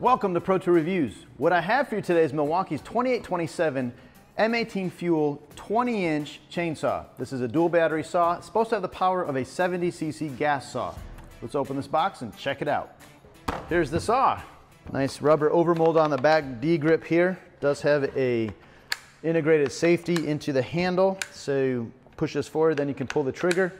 Welcome to Pro Tool Reviews. What I have for you today is Milwaukee's 2827 M18 Fuel 20-inch chainsaw. This is a dual battery saw. It's supposed to have the power of a 70cc gas saw. Let's open this box and check it out. Here's the saw. Nice rubber overmold on the back D-grip here. Does have a integrated safety into the handle. So you push this forward, then you can pull the trigger.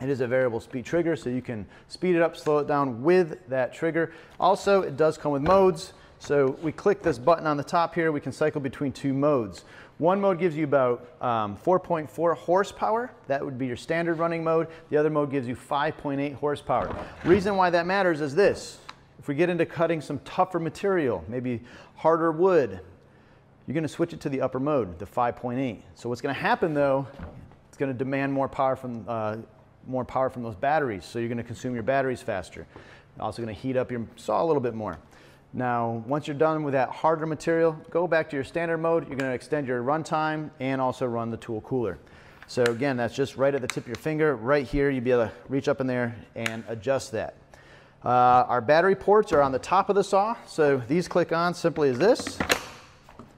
It is a variable speed trigger, so you can speed it up, slow it down with that trigger. Also, it does come with modes. So we click this button on the top here, we can cycle between two modes. One mode gives you about 4.4 horsepower. That would be your standard running mode. The other mode gives you 5.8 horsepower. Reason why that matters is this. If we get into cutting some tougher material, maybe harder wood, you're gonna switch it to the upper mode, the 5.8. So what's gonna happen though, it's gonna demand more power from those batteries, so you're going to consume your batteries faster. You're also going to heat up your saw a little bit more. Now, once you're done with that harder material, go back to your standard mode. You're going to extend your run time and also run the tool cooler. So again, that's just right at the tip of your finger. Right here, you'll be able to reach up in there and adjust that. Our battery ports are on the top of the saw, so these click on simply as this.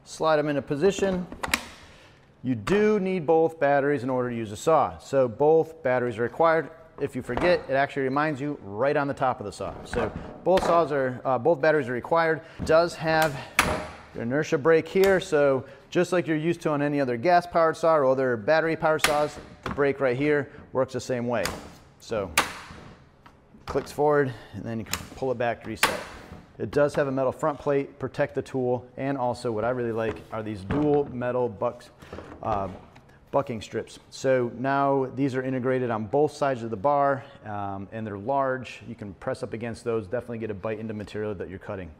Slide them into position. You do need both batteries in order to use a saw. So both batteries are required. If you forget, it actually reminds you right on the top of the saw. So both batteries are required. It does have your inertia brake here. So just like you're used to on any other gas powered saw or other battery powered saws, the brake right here works the same way. So clicks forward and then you can pull it back to reset. It does have a metal front plate, protect the tool, and also what I really like are these dual metal bucking strips. So now these are integrated on both sides of the bar, and they're large. You can press up against those, definitely get a bite into material that you're cutting.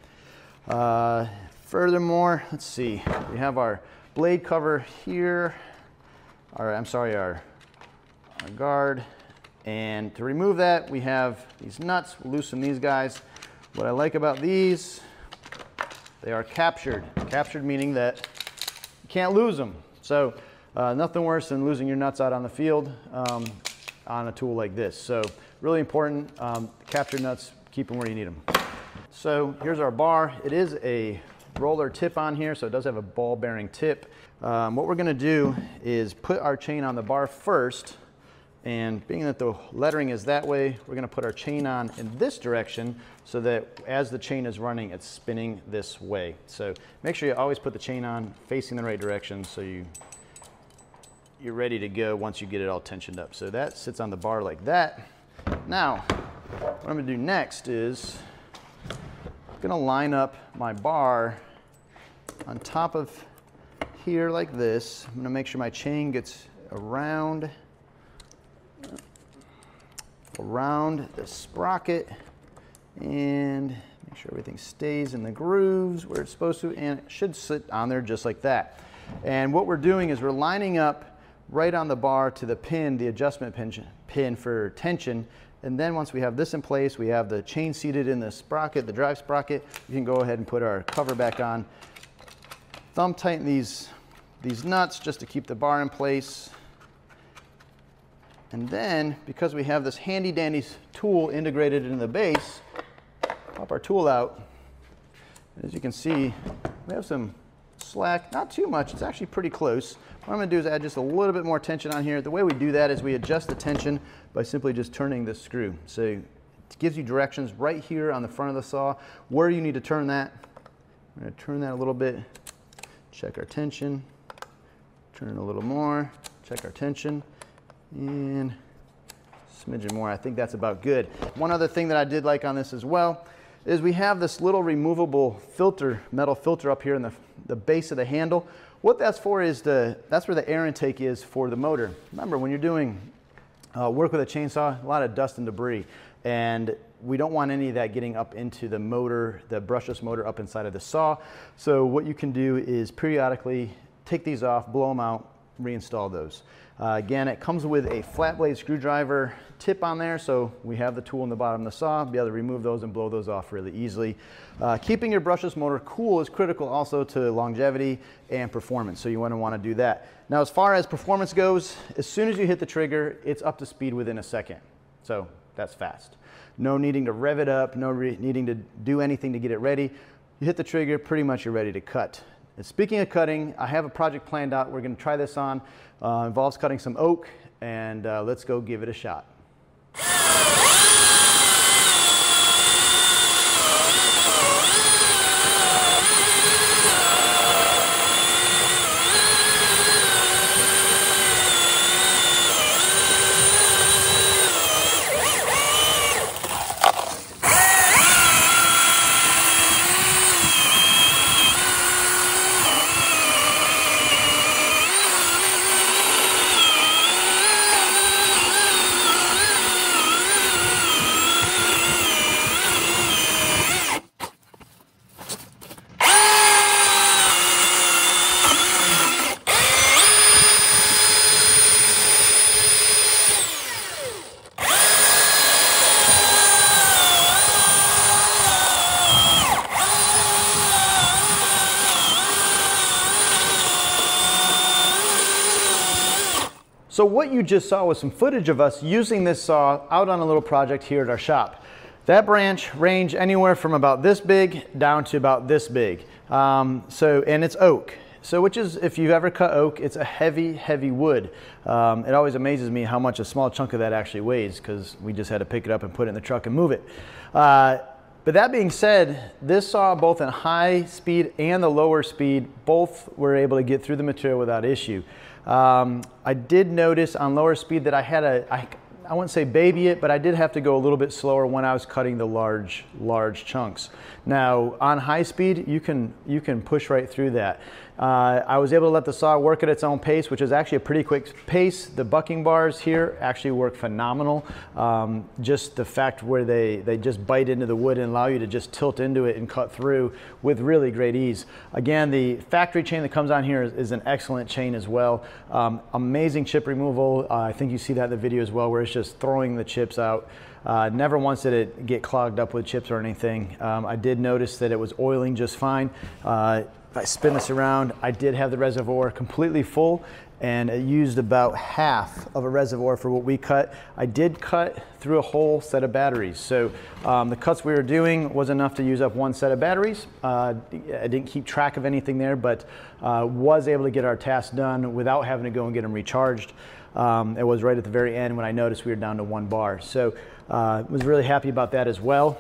Furthermore, let's see, we have our blade cover here, our guard, and to remove that, we have these nuts. We'll loosen these guys. What I like about these, they are captured. Captured meaning that you can't lose them. So nothing worse than losing your nuts out on the field on a tool like this. So really important, captured nuts, keep them where you need them. So here's our bar. It is a roller tip on here, so it does have a ball bearing tip. What we're gonna do is put our chain on the bar first, and being that the lettering is that way, we're going to put our chain on in this direction so that as the chain is running, it's spinning this way. So make sure you always put the chain on facing the right direction so you're ready to go once you get it all tensioned up. So that sits on the bar like that. Now, what I'm going to do next is I'm going to line up my bar on top of here like this. I'm going to make sure my chain gets around the sprocket and make sure everything stays in the grooves where it's supposed to, and it should sit on there just like that. And what we're doing is we're lining up right on the bar to the pin, the adjustment pin for tension, and then once we have this in place, we have the chain seated in the sprocket, the drive sprocket, we can go ahead and put our cover back on. Thumb tighten these nuts just to keep the bar in place. And then, because we have this handy dandy tool integrated into the base, pop our tool out. As you can see, we have some slack, not too much, it's actually pretty close. What I'm gonna do is add just a little bit more tension on here. The way we do that is we adjust the tension by simply just turning this screw. So it gives you directions right here on the front of the saw where you need to turn that. I'm gonna turn that a little bit, check our tension, turn it a little more, check our tension. And a smidgen more, I think that's about good. One other thing that I did like on this as well is we have this little removable filter, metal filter up here in the base of the handle. What that's for is that's where the air intake is for the motor. Remember, when you're doing work with a chainsaw, a lot of dust and debris, and we don't want any of that getting up into the motor, the brushless motor up inside of the saw. So what you can do is periodically take these off, blow them out, reinstall those. Again, it comes with a flat blade screwdriver tip on there, so we have the tool in the bottom of the saw, be able to remove those and blow those off really easily. Keeping your brushless motor cool is critical also to longevity and performance, so you want to do that. Now, as far as performance goes, as soon as you hit the trigger, it's up to speed within a second. So That's fast. No needing to rev it up, no needing to do anything to get it ready. You hit the trigger, pretty much you're ready to cut. And speaking of cutting, I have a project planned out. We're gonna try this on. Involves cutting some oak, and let's go give it a shot. So what you just saw was some footage of us using this saw out on a little project here at our shop. That branch ranged anywhere from about this big down to about this big. And it's oak. So which is, if you've ever cut oak, it's a heavy, heavy wood. It always amazes me how much a small chunk of that actually weighs, because we just had to pick it up and put it in the truck and move it. But that being said, this saw, both in high speed and the lower speed, both were able to get through the material without issue. I did notice on lower speed that I had a, I wouldn't say baby it, but I did have to go a little bit slower when I was cutting the large chunks. Now on high speed, you can push right through that. I was able to let the saw work at its own pace, which is actually a pretty quick pace. The bucking bars here actually work phenomenal. Just the fact where they just bite into the wood and allow you to just tilt into it and cut through with really great ease. Again, the factory chain that comes on here is an excellent chain as well. Amazing chip removal. I think you see that in the video as well, where it's just throwing the chips out. Never once did it get clogged up with chips or anything. I did notice that it was oiling just fine. If I spin this around, I did have the reservoir completely full, and it used about half of a reservoir for what we cut. I did cut through a whole set of batteries. So the cuts we were doing was enough to use up one set of batteries. I didn't keep track of anything there, but was able to get our tasks done without having to go and get them recharged. It was right at the very end when I noticed we were down to one bar. So I was really happy about that as well.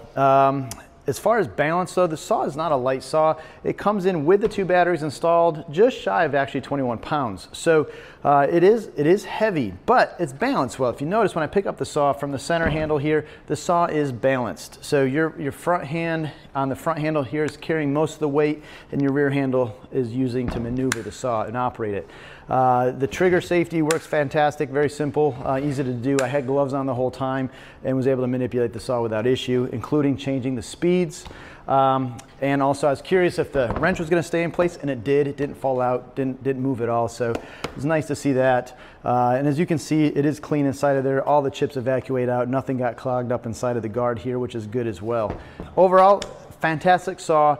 As far as balance though, the saw is not a light saw. It comes in with the two batteries installed, just shy of actually 21 pounds. So it is heavy, but it's balanced well. If you notice, when I pick up the saw from the center handle here, the saw is balanced. So your front hand on the front handle here is carrying most of the weight, and your rear handle is using to maneuver the saw and operate it. The trigger safety works fantastic, very simple, easy to do. I had gloves on the whole time and was able to manipulate the saw without issue, including changing the speeds. And also I was curious if the wrench was going to stay in place, and it did. It didn't fall out, didn't move at all, so it was nice to see that. And as you can see, it is clean inside of there. All the chips evacuate out. Nothing got clogged up inside of the guard here, which is good as well. Overall, fantastic saw.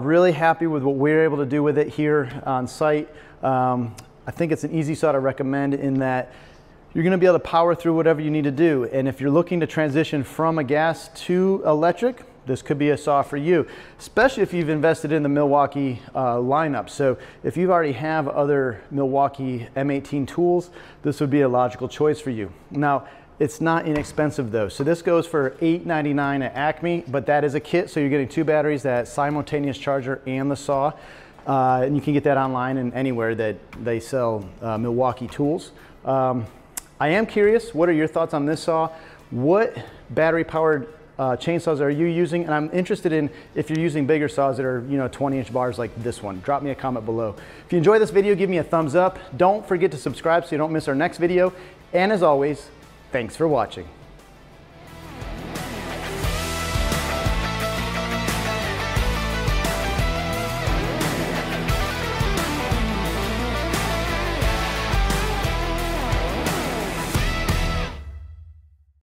Really happy with what we were able to do with it here on site. I think it's an easy saw to recommend, in that you're going to be able to power through whatever you need to do. And if you're looking to transition from a gas to electric, this could be a saw for you, especially if you've invested in the Milwaukee lineup. So if you already have other Milwaukee M18 tools, this would be a logical choice for you. Now, it's not inexpensive though. So this goes for $8.99 at Acme, but that is a kit. So you're getting two batteries, that simultaneous charger, and the saw. And you can get that online and anywhere that they sell Milwaukee tools. I am curious, what are your thoughts on this saw? What battery-powered chainsaws are you using? And I'm interested in if you're using bigger saws that are, 20-inch bars like this one. Drop me a comment below. If you enjoy this video, give me a thumbs up. Don't forget to subscribe so you don't miss our next video. And as always, thanks for watching.